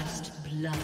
First blood.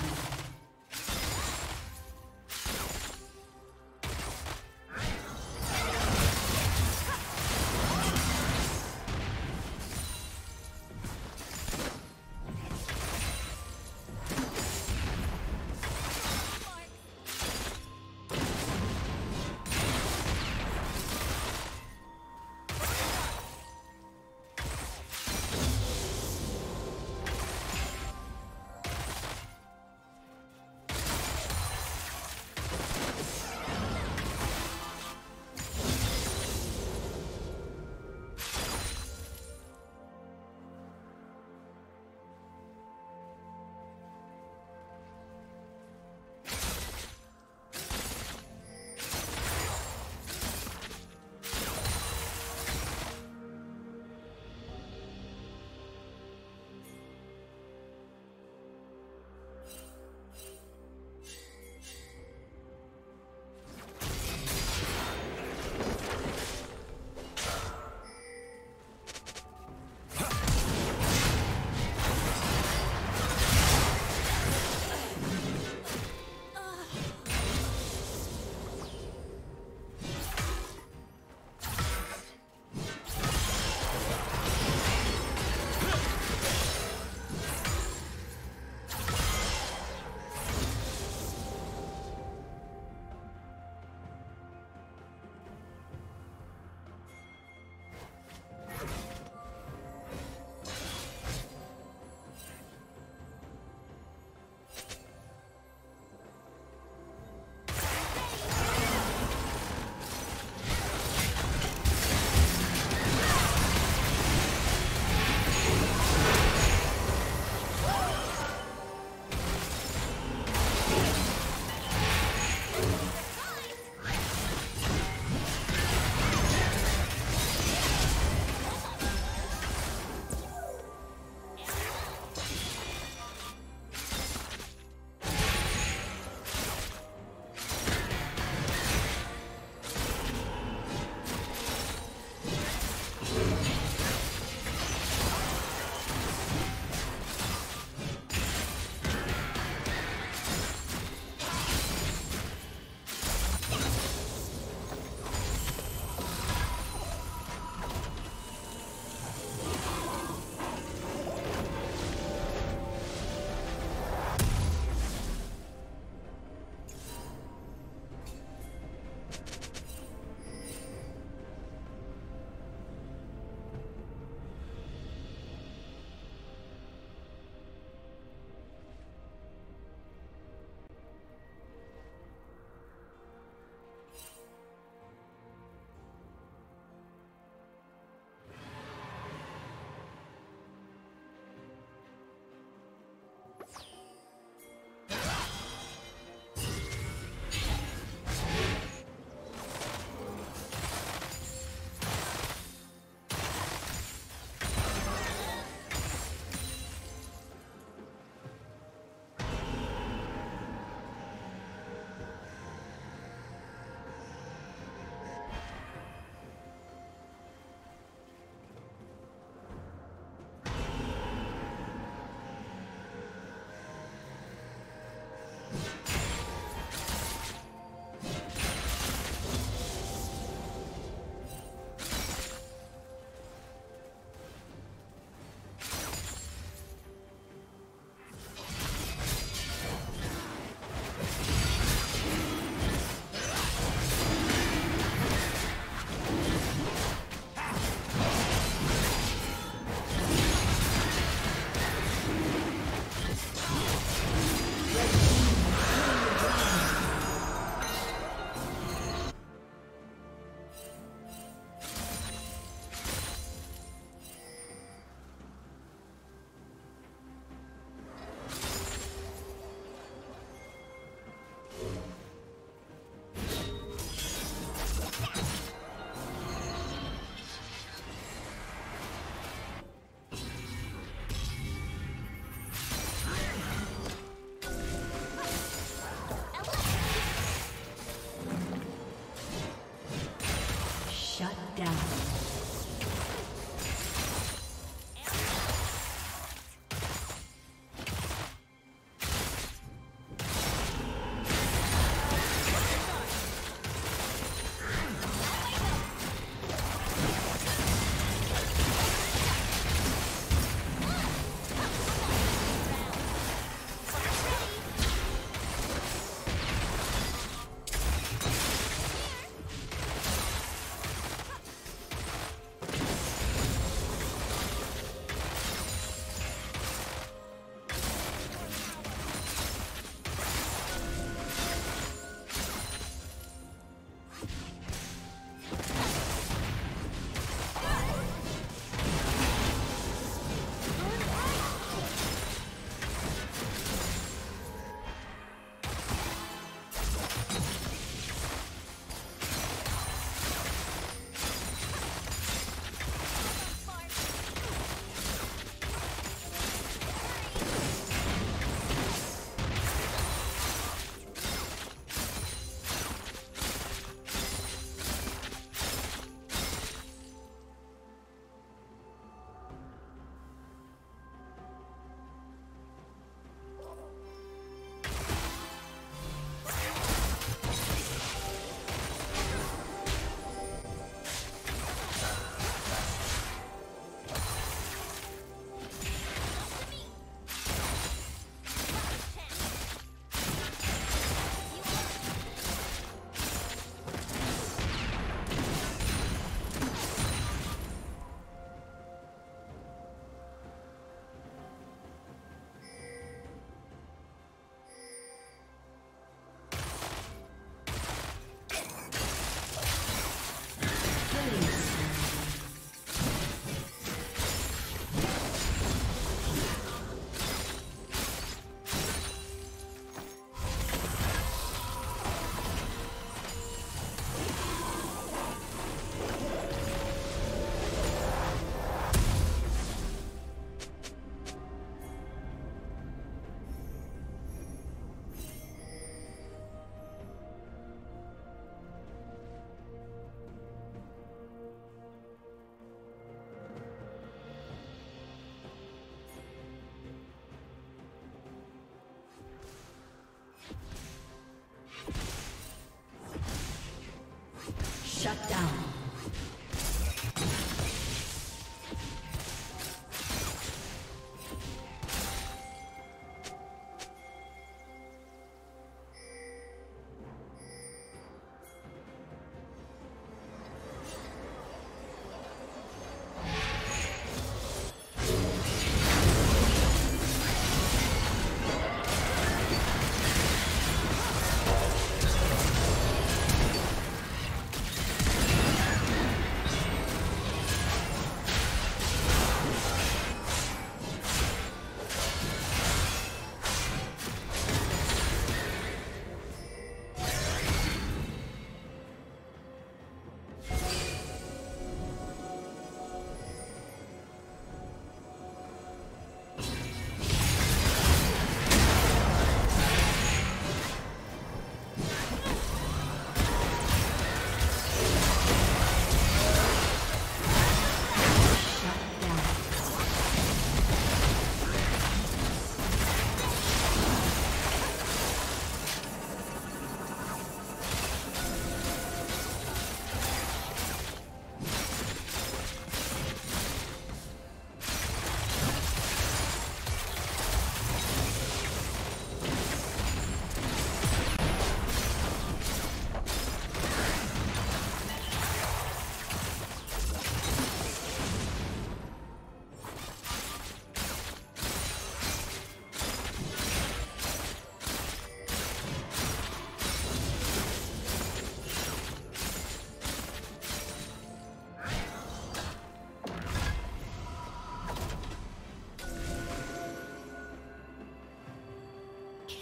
Shut down.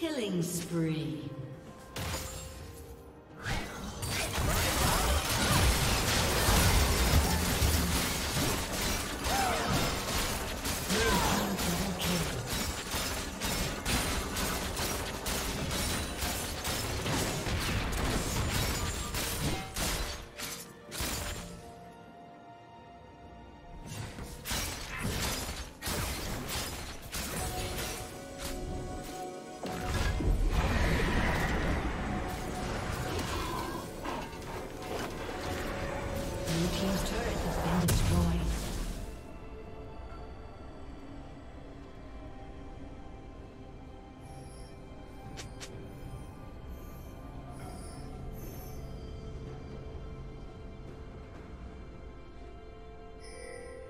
Killing spree.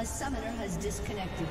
A summoner has disconnected.